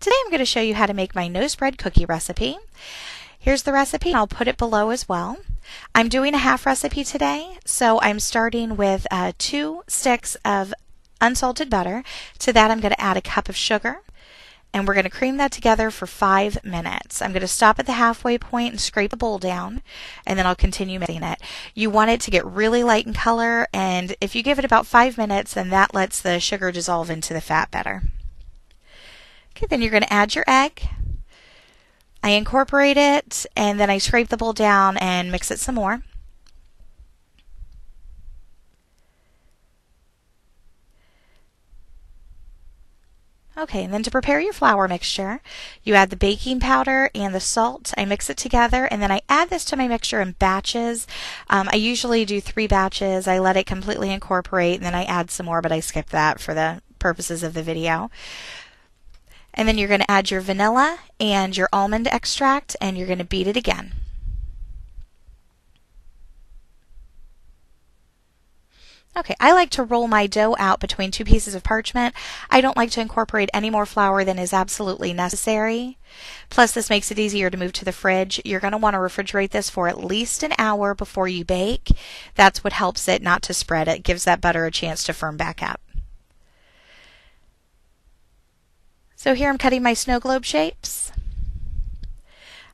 Today I'm going to show you how to make my no spread cookie recipe. Here's the recipe, and I'll put it below as well. I'm doing a half recipe today, so I'm starting with 2 sticks of unsalted butter. To that I'm going to add a cup of sugar, and we're going to cream that together for 5 minutes. I'm going to stop at the halfway point and scrape the bowl down, and then I'll continue mixing it. You want it to get really light in color, and if you give it about 5 minutes, then that lets the sugar dissolve into the fat better. Okay, then you're going to add your egg. I incorporate it, and then I scrape the bowl down and mix it some more. Okay, and then to prepare your flour mixture, you add the baking powder and the salt. I mix it together, and then I add this to my mixture in batches. I usually do 3 batches. I let it completely incorporate, and then I add some more, but I skip that for the purposes of the video. And then you're going to add your vanilla and your almond extract, and you're going to beat it again. Okay, I like to roll my dough out between 2 pieces of parchment. I don't like to incorporate any more flour than is absolutely necessary. Plus, this makes it easier to move to the fridge. You're going to want to refrigerate this for at least an hour before you bake. That's what helps it not to spread. It gives that butter a chance to firm back up. So here I'm cutting my snow globe shapes.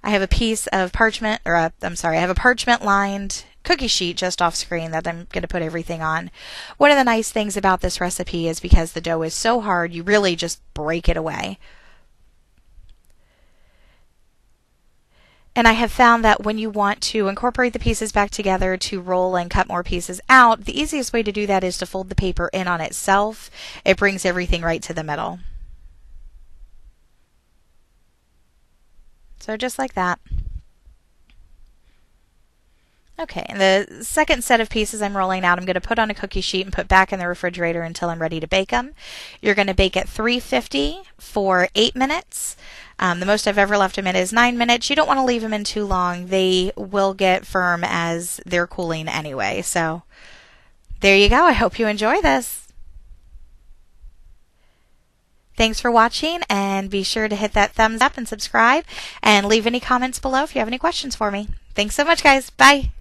I have a piece of parchment, I have a parchment lined cookie sheet just off screen that I'm going to put everything on. One of the nice things about this recipe is because the dough is so hard, you really just break it away. And I have found that when you want to incorporate the pieces back together to roll and cut more pieces out, the easiest way to do that is to fold the paper in on itself. It brings everything right to the middle. So just like that. Okay, and the second set of pieces I'm rolling out, I'm going to put on a cookie sheet and put back in the refrigerator until I'm ready to bake them. You're going to bake at 350 for 8 minutes. The most I've ever left them in is 9 minutes. You don't want to leave them in too long. They will get firm as they're cooling anyway. So there you go. I hope you enjoy this. Thanks for watching, and be sure to hit that thumbs up and subscribe, and leave any comments below if you have any questions for me. Thanks so much, guys. Bye.